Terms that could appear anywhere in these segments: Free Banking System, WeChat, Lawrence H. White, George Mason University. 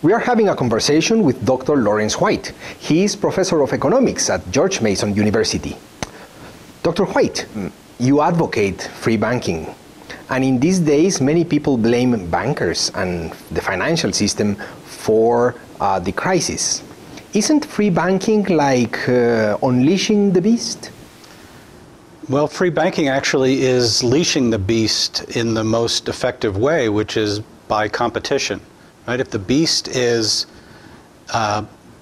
We are having a conversation with Dr. Lawrence White. He is professor of economics at George Mason University. Dr. White, you advocate free banking. And in these days, many people blame bankers and the financial system for the crisis. Isn't free banking like unleashing the beast? Well, free banking actually is leashing the beast in the most effective way, which is by competition, right? If the beast is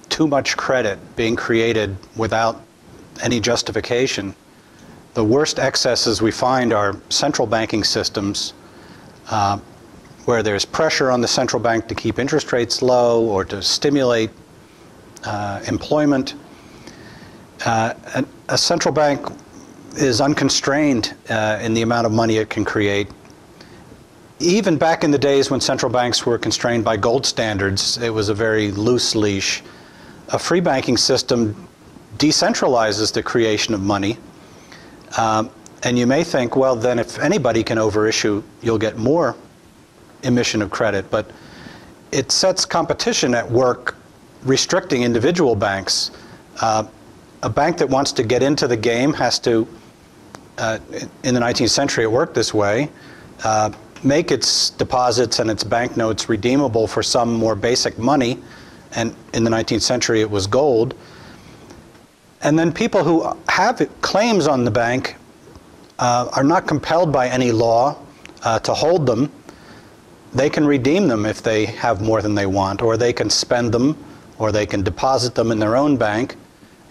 too much credit being created without any justification, the worst excesses we find are central banking systems where there's pressure on the central bank to keep interest rates low or to stimulate employment. A central bank is unconstrained in the amount of money it can create. Even back in the days when central banks were constrained by gold standards, it was a very loose leash. A free banking system decentralizes the creation of money. And you may think, well, then if anybody can overissue, you'll get more emission of credit. But it sets competition at work, restricting individual banks. A bank that wants to get into the game has to, in the 19th century it worked this way, make its deposits and its banknotes redeemable for some more basic money, and in the 19th century it was gold. And then people who have claims on the bank are not compelled by any law to hold them. They can redeem them if they have more than they want, or they can spend them, or they can deposit them in their own bank.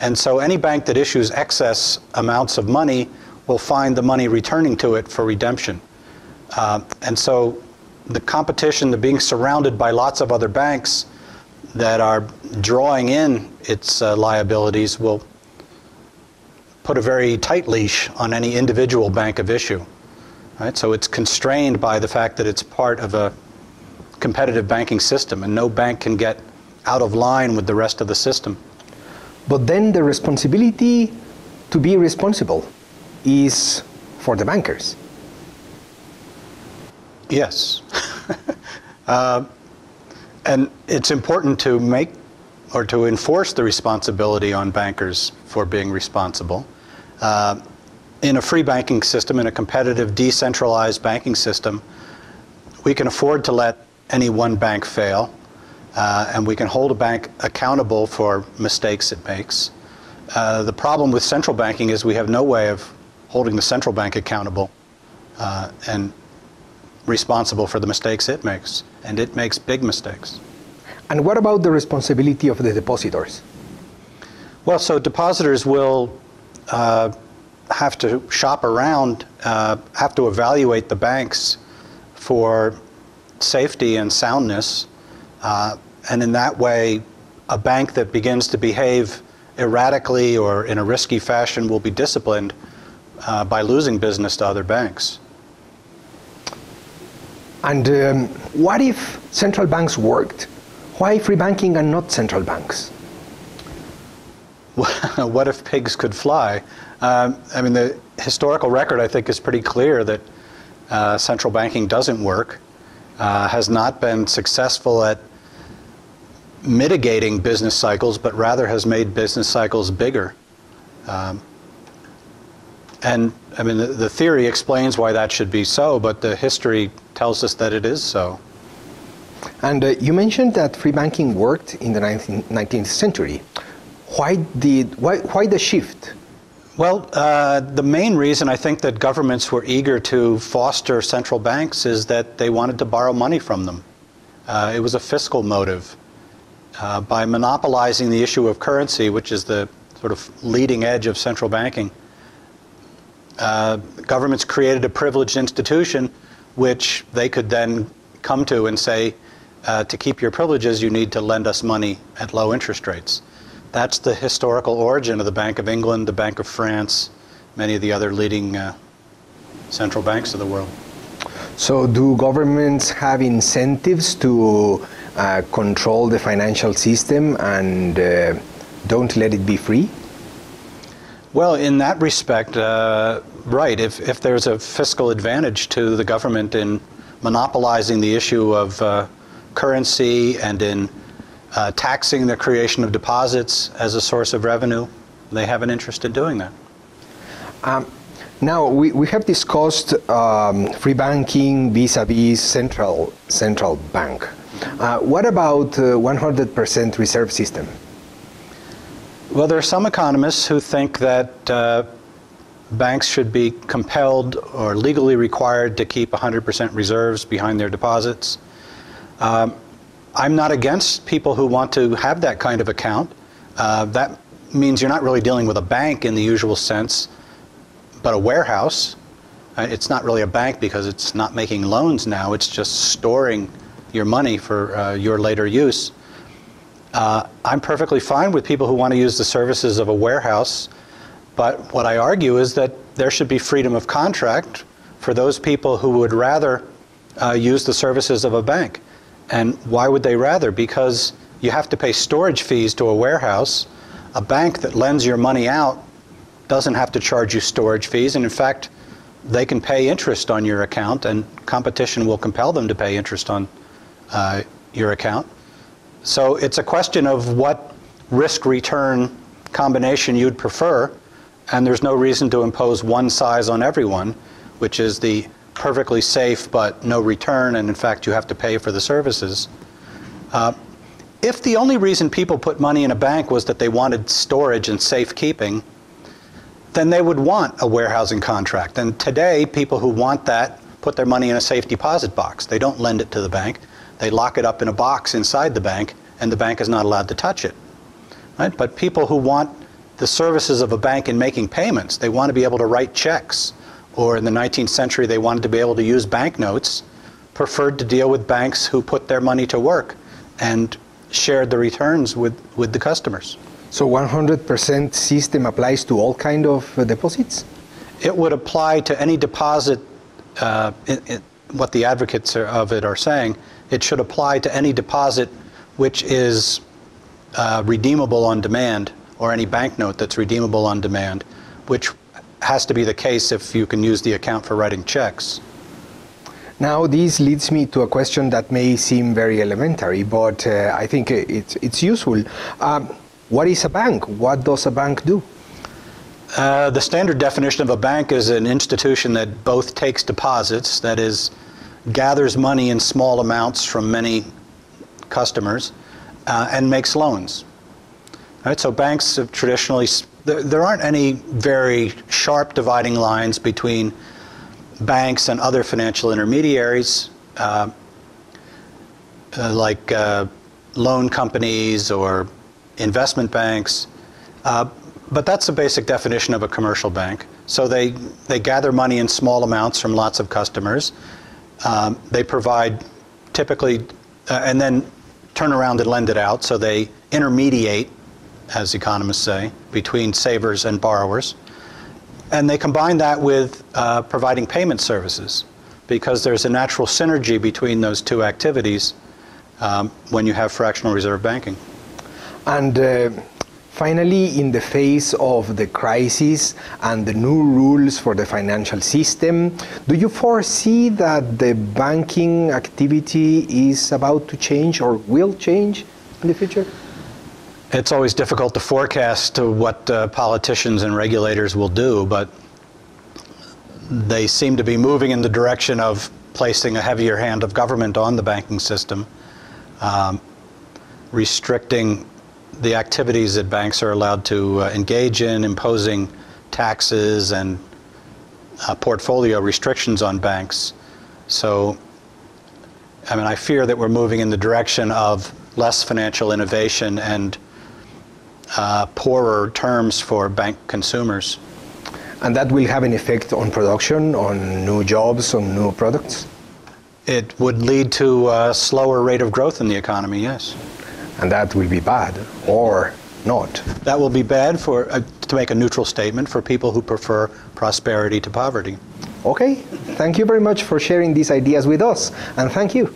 And so any bank that issues excess amounts of money will find the money returning to it for redemption. And so the competition, the being surrounded by lots of other banks that are drawing in its liabilities, will put a very tight leash on any individual bank of issue. Right? So it's constrained by the fact that it's part of a competitive banking system, and no bank can get out of line with the rest of the system. But then the responsibility to be responsible is for the bankers. Yes. And it's important to make or to enforce the responsibility on bankers for being responsible. In a free banking system, in a competitive, decentralized banking system, we can afford to let any one bank fail. And we can hold a bank accountable for mistakes it makes. The problem with central banking is we have no way of holding the central bank accountable and responsible for the mistakes it makes. And it makes big mistakes. And what about the responsibility of the depositors? Well, so depositors will have to shop around, have to evaluate the banks for safety and soundness. And in that way, a bank that begins to behave erratically or in a risky fashion will be disciplined by losing business to other banks. And what if central banks worked? Why free banking and not central banks? What if pigs could fly? I mean, the historical record, I think, is pretty clear that central banking doesn't work, has not been successful at mitigating business cycles, but rather has made business cycles bigger. And I mean, the theory explains why that should be so, but the history tells us that it is so. And you mentioned that free banking worked in the 19th century. Why the shift? Well, the main reason I think that governments were eager to foster central banks is that they wanted to borrow money from them. It was a fiscal motive. By monopolizing the issue of currency, which is the sort of leading edge of central banking, governments created a privileged institution which they could then come to and say, to keep your privileges, you need to lend us money at low interest rates. That's the historical origin of the Bank of England, the Bank of France, many of the other leading central banks of the world. So do governments have incentives to control the financial system and don't let it be free? Well, in that respect, right. If there's a fiscal advantage to the government in monopolizing the issue of currency and in taxing the creation of deposits as a source of revenue, they have an interest in doing that. Now, we have discussed free banking vis-a-vis central bank. What about 100% reserve system? Well, there are some economists who think that banks should be compelled or legally required to keep 100% reserves behind their deposits. I'm not against people who want to have that kind of account. That means you're not really dealing with a bank in the usual sense, but a warehouse. It's not really a bank because it's not making loans now, it's just storing your money for your later use. I'm perfectly fine with people who want to use the services of a warehouse, but what I argue is that there should be freedom of contract for those people who would rather use the services of a bank. And why would they rather? Because you have to pay storage fees to a warehouse. A bank that lends your money out doesn't have to charge you storage fees, and in fact, they can pay interest on your account, and competition will compel them to pay interest on your account. So it's a question of what risk-return combination you'd prefer, and there's no reason to impose one size on everyone, which is the perfectly safe but no return, and in fact you have to pay for the services. If the only reason people put money in a bank was that they wanted storage and safekeeping, then they would want a warehousing contract. And today, people who want that put their money in a safe deposit box. They don't lend it to the bank. They lock it up in a box inside the bank, and the bank is not allowed to touch it. Right? But people who want the services of a bank in making payments, they want to be able to write checks, or in the 19th century, they wanted to be able to use banknotes, preferred to deal with banks who put their money to work and shared the returns with the customers. So 100% system applies to all kind of deposits? It would apply to any deposit, what the advocates of it are saying, it should apply to any deposit which is redeemable on demand, or any banknote that's redeemable on demand, which has to be the case if you can use the account for writing checks. Now, this leads me to a question that may seem very elementary, but I think it's useful. What is a bank? What does a bank do? The standard definition of a bank is an institution that both takes deposits, that is, gathers money in small amounts from many customers, and makes loans. All right, so banks have traditionally, there aren't any very sharp dividing lines between banks and other financial intermediaries, like loan companies or investment banks, but that's the basic definition of a commercial bank. So they gather money in small amounts from lots of customers. They provide typically, and then turn around and lend it out. So they intermediate, as economists say, between savers and borrowers. And they combine that with providing payment services, because there's a natural synergy between those two activities when you have fractional reserve banking. And finally, in the face of the crisis and the new rules for the financial system, do you foresee that the banking activity is about to change or will change in the future? It's always difficult to forecast what politicians and regulators will do, but they seem to be moving in the direction of placing a heavier hand of government on the banking system, restricting the activities that banks are allowed to engage in, imposing taxes and portfolio restrictions on banks. So, I mean, I fear that we're moving in the direction of less financial innovation and poorer terms for bank consumers. And that will have an effect on production, on new jobs, on new products? It would lead to a slower rate of growth in the economy, yes. And that will be bad, or not. That will be bad for, to make a neutral statement, for people who prefer prosperity to poverty. Okay, thank you very much for sharing these ideas with us, and thank you.